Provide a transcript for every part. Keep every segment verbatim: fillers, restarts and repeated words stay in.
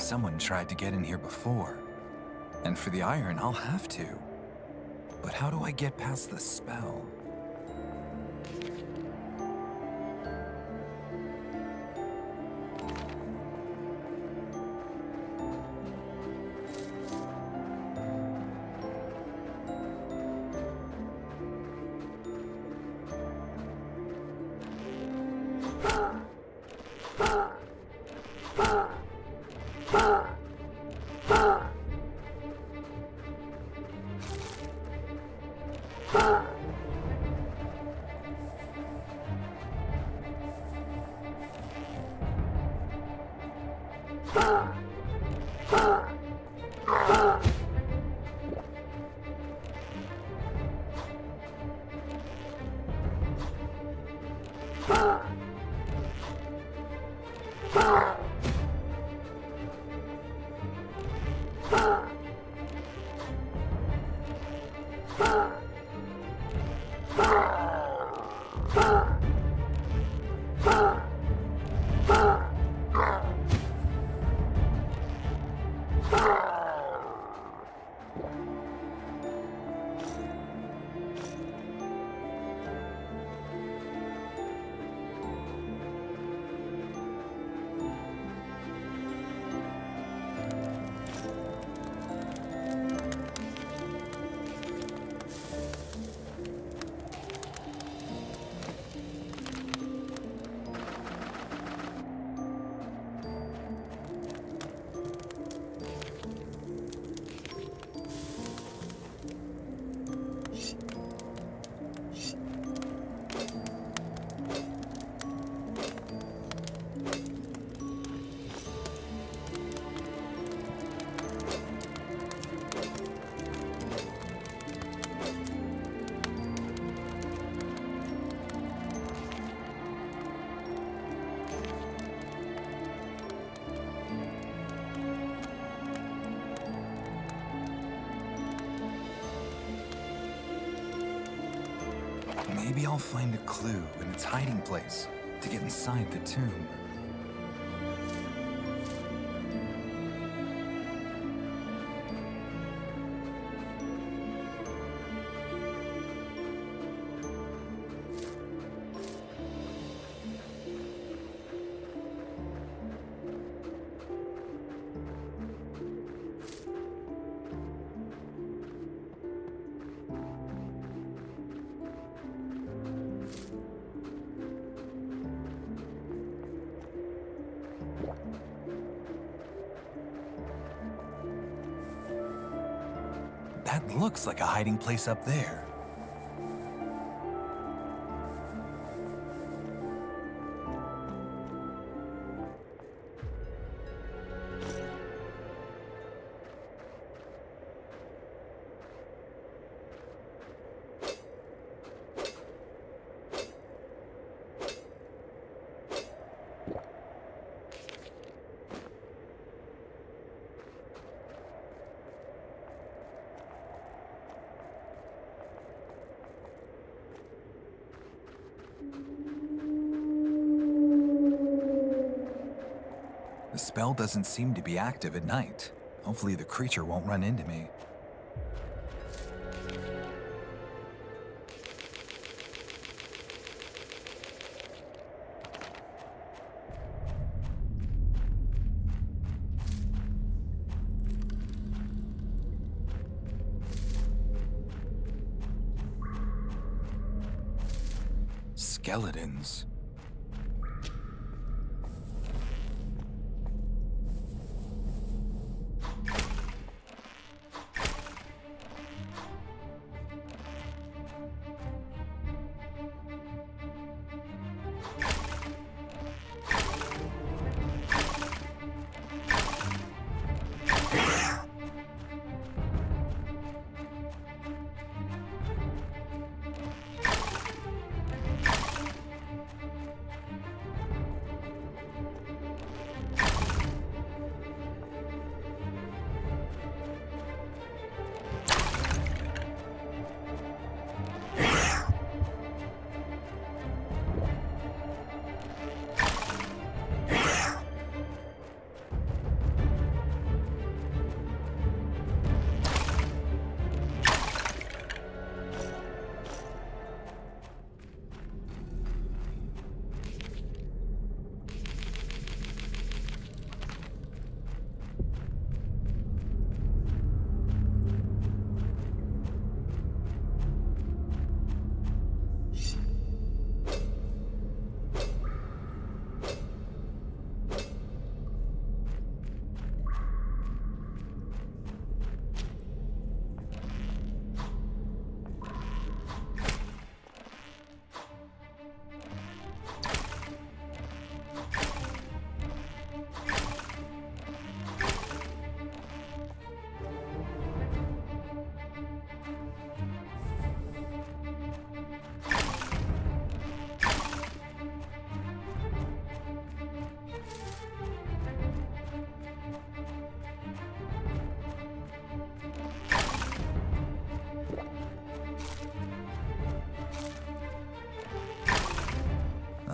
Someone tried to get in here before. And for the iron, I'll have to. But how do I get past the spell? Maybe I'll find a clue in its hiding place to get inside the tomb. That looks like a hiding place up there. The spell doesn't seem to be active at night. Hopefully the creature won't run into me. Skeletons.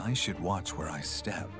I should watch where I step.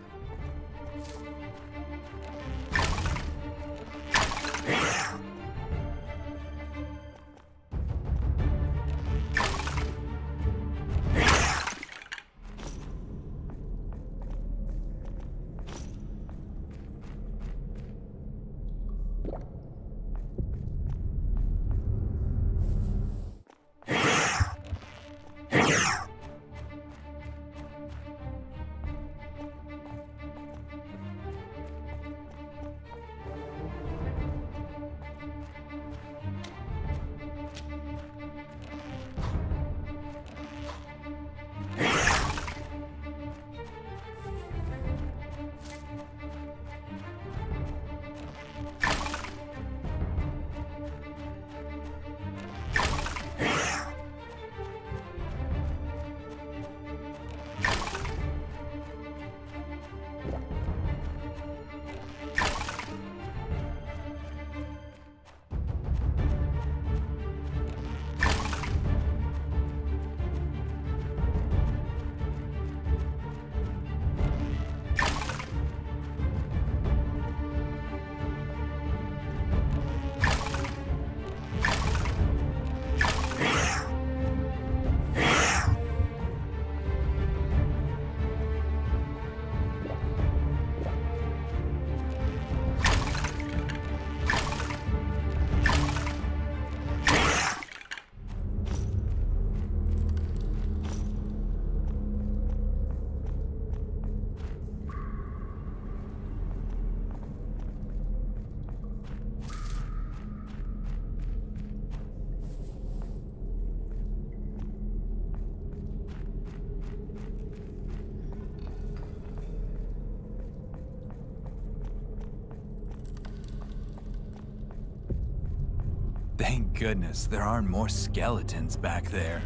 Thank goodness there aren't more skeletons back there.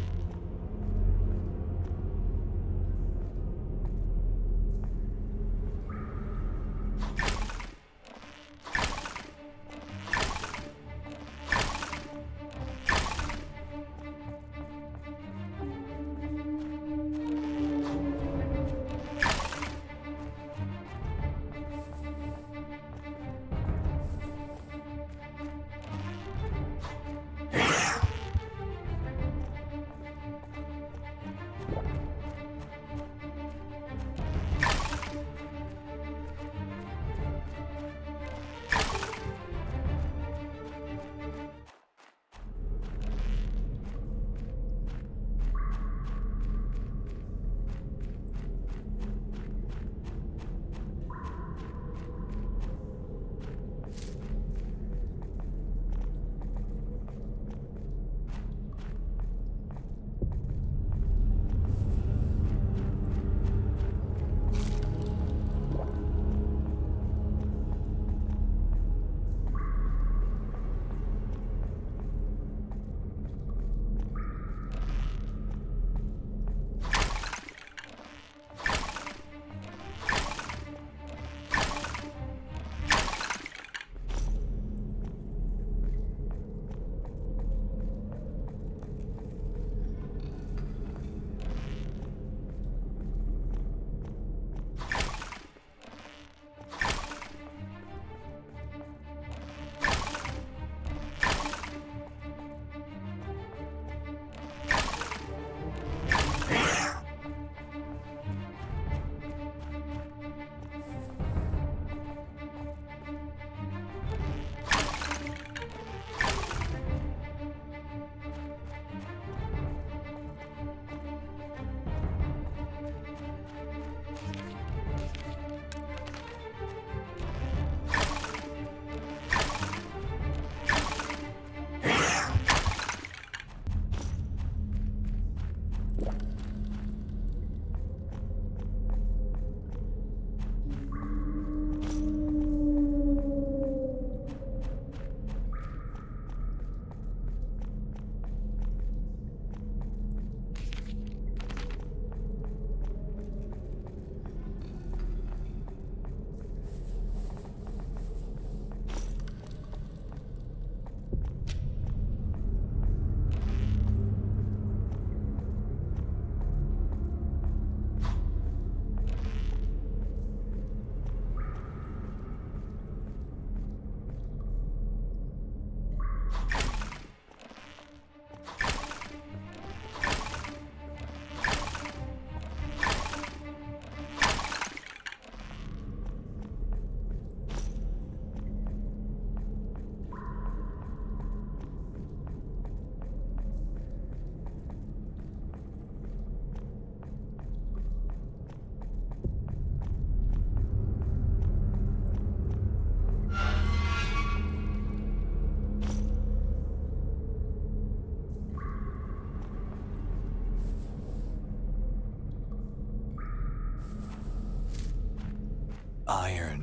iron.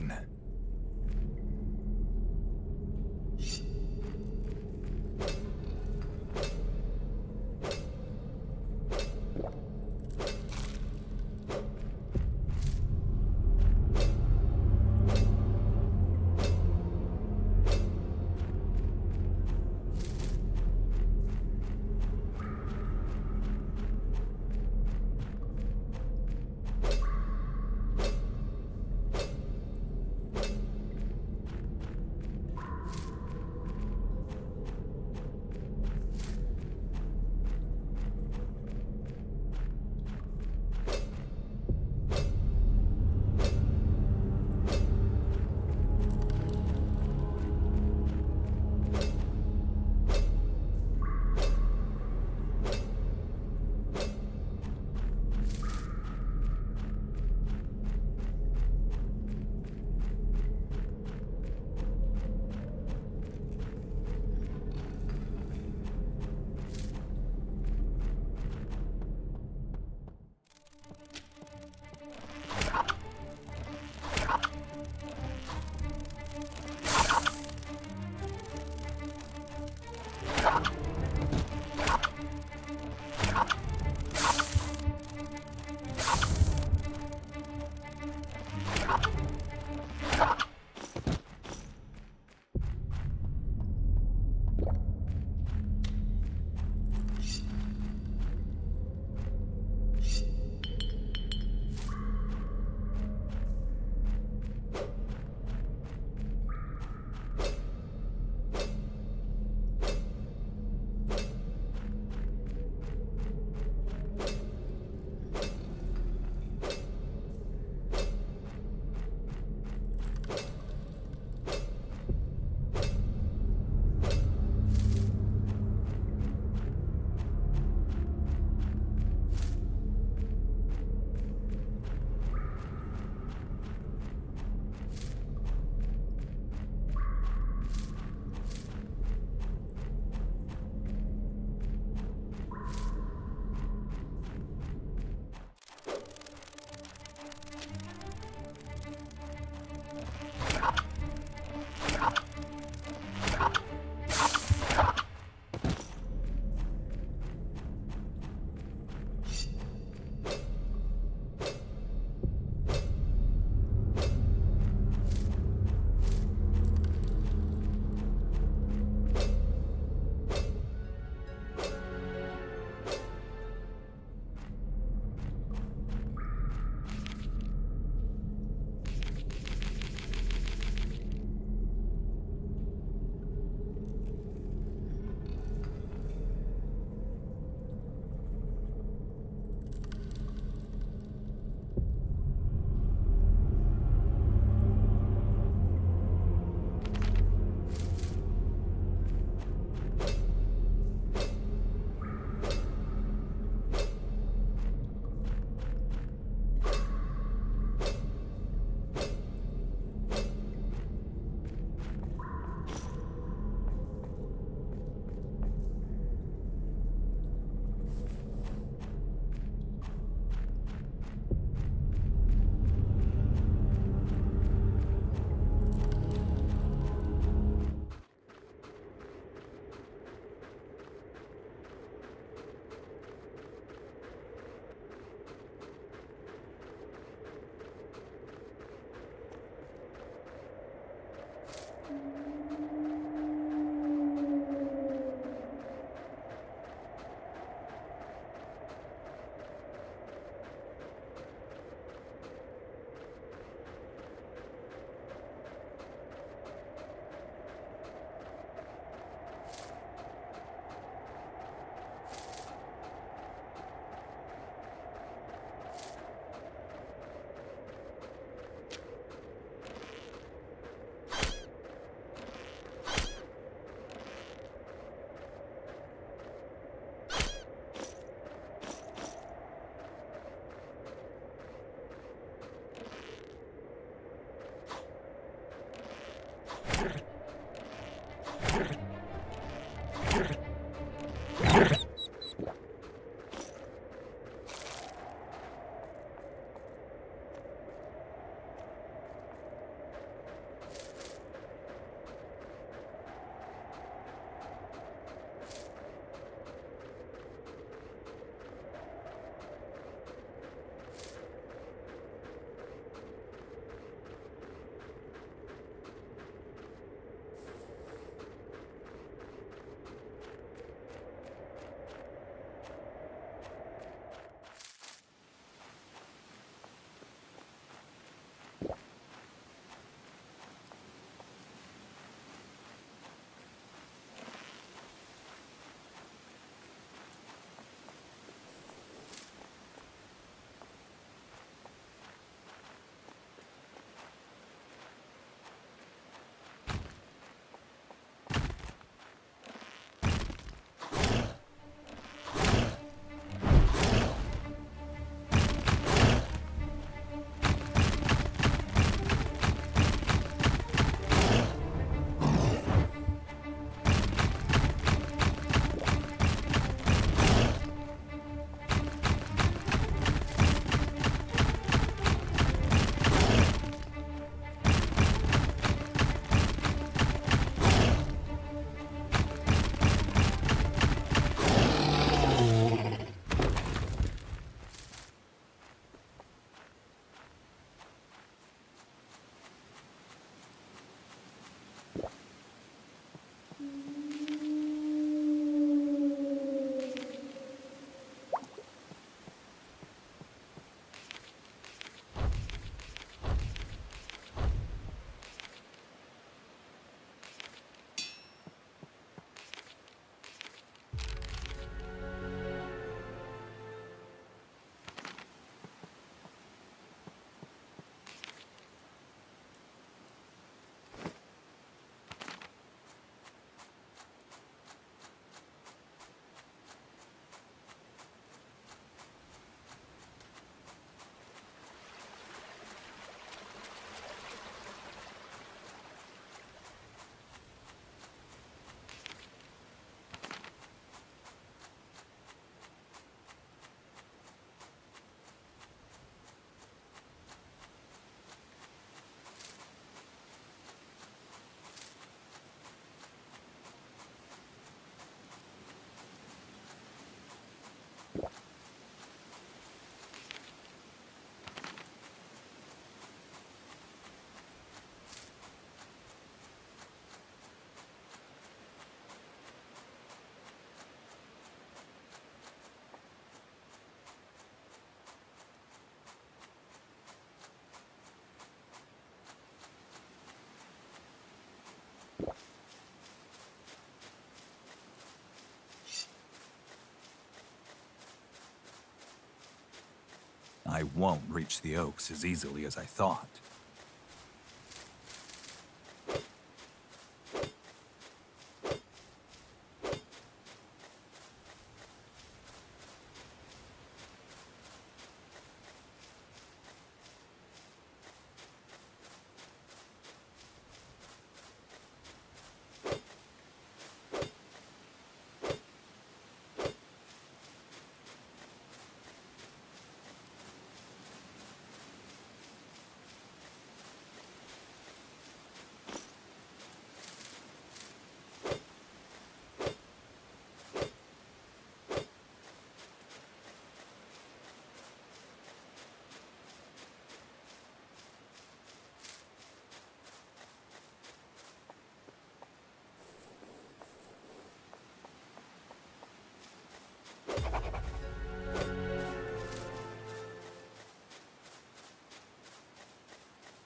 I won't reach the Oaks as easily as I thought.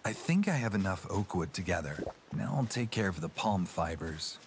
I think I have enough oak wood together. Now I'll take care of the palm fibers.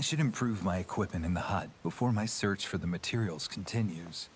I should improve my equipment in the hut before my search for the materials continues.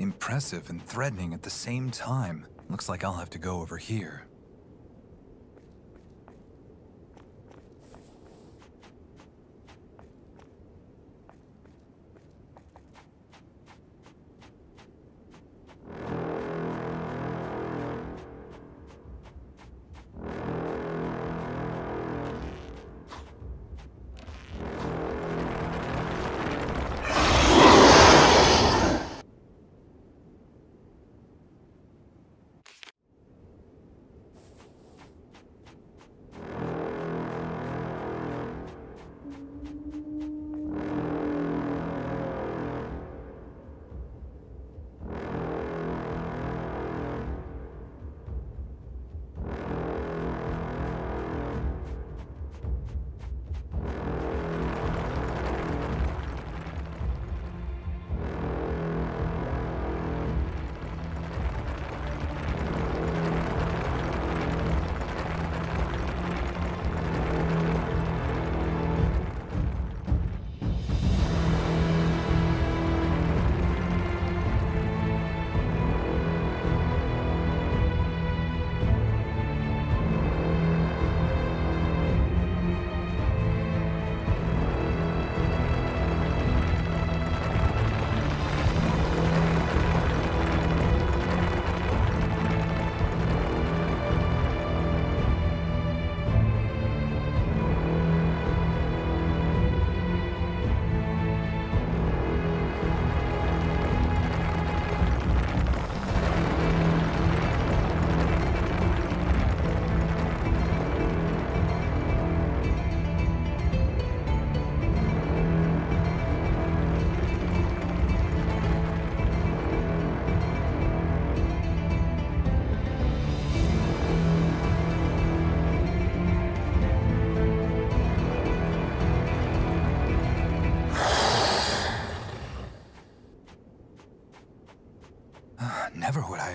Impressive and threatening at the same time. Looks like I'll have to go over here.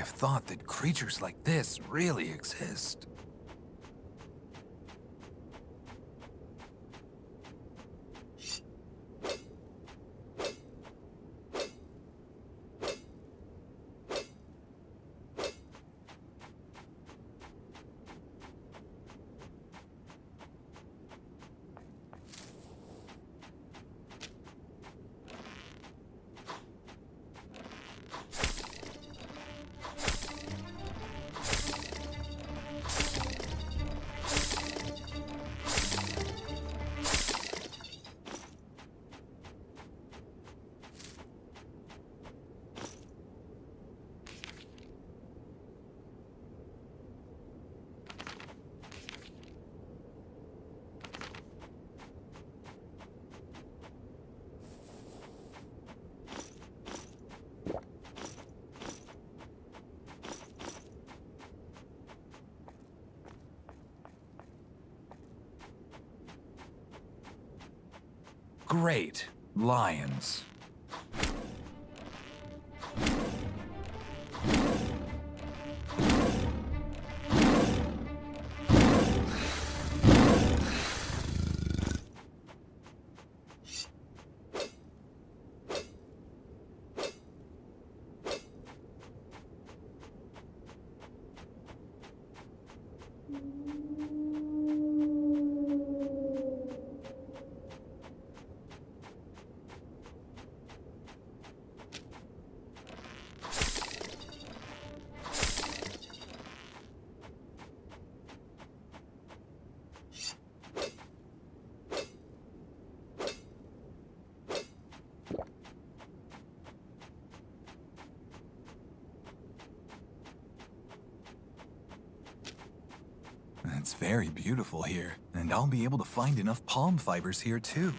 have thought that creatures like this really exist. Great lions. It's very beautiful here, and I'll be able to find enough palm fibers here too.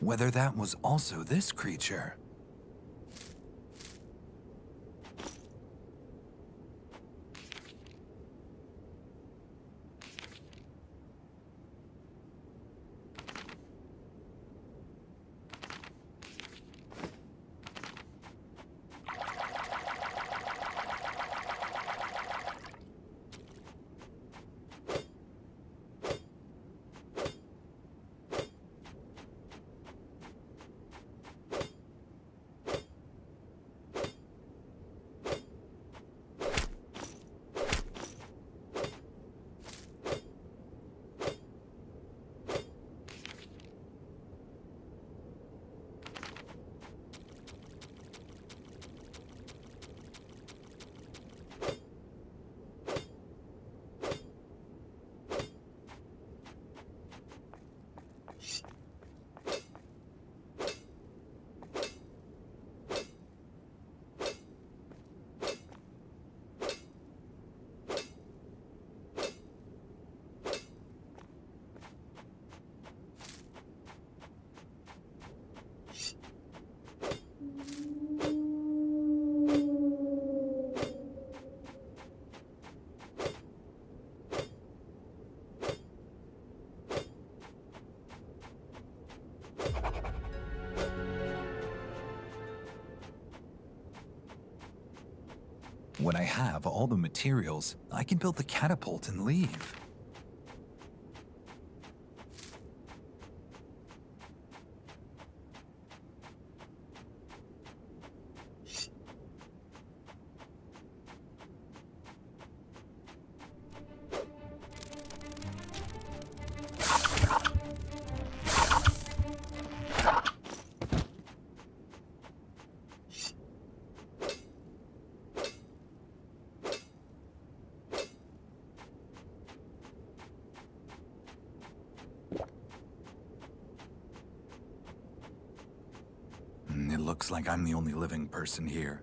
Whether that was also this creature. When I have all the materials, I can build the catapult and leave. Looks like I'm the only living person here.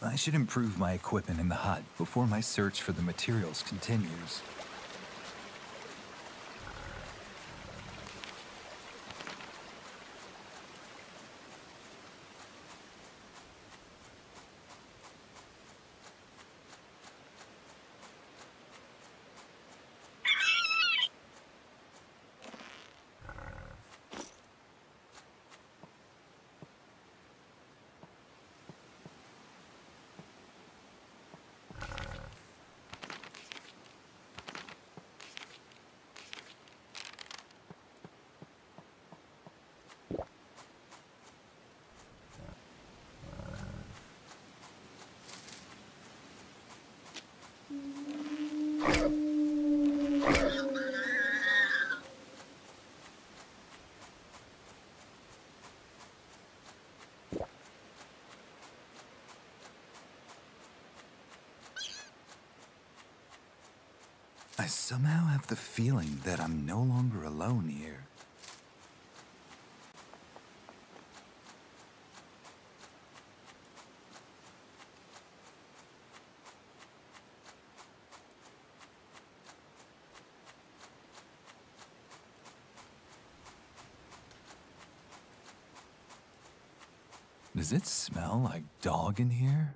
I should improve my equipment in the hut before my search for the materials continues. I somehow have the feeling that I'm no longer alone here. Does it smell like dog in here?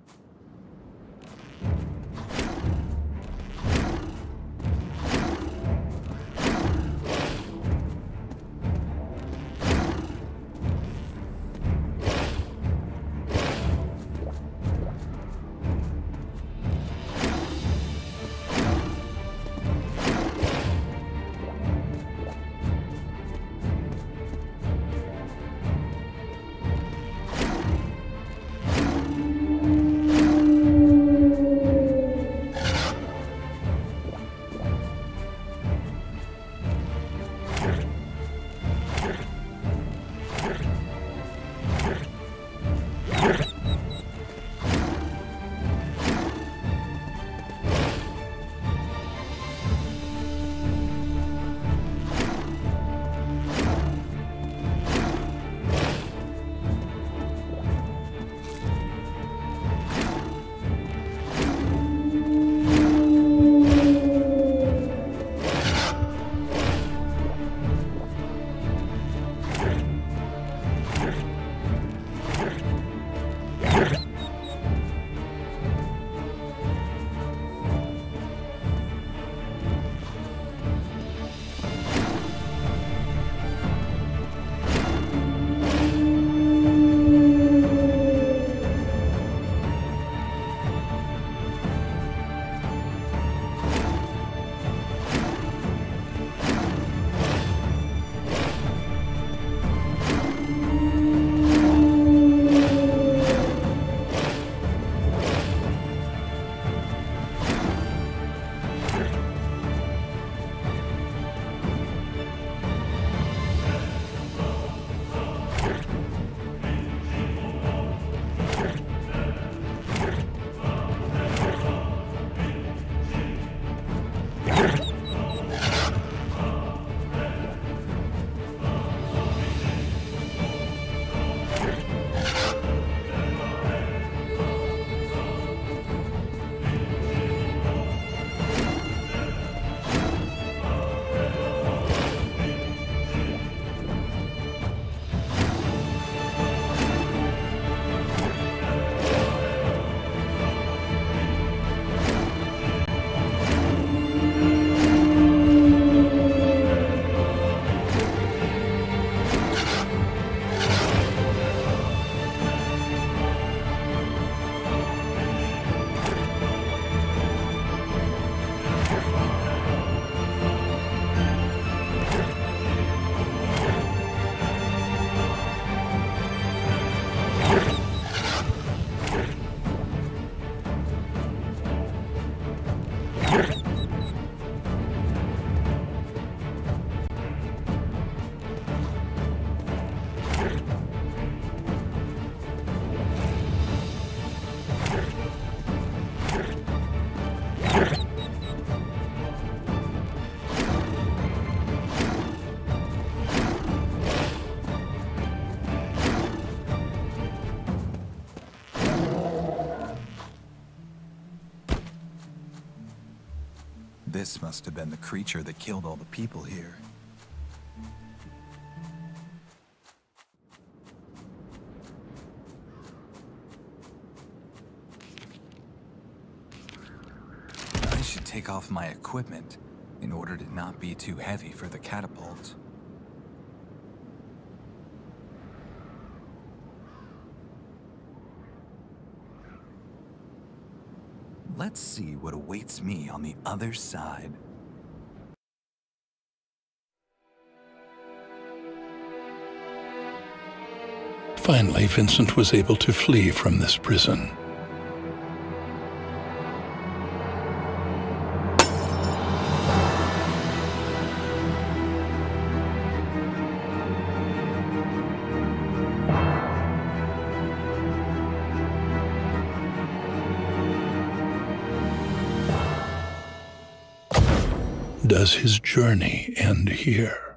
This must have been the creature that killed all the people here. I should take off my equipment in order to not be too heavy for the catapult. Let's see what awaits me on the other side. Finally, Vincent was able to flee from this prison. Does his journey end here?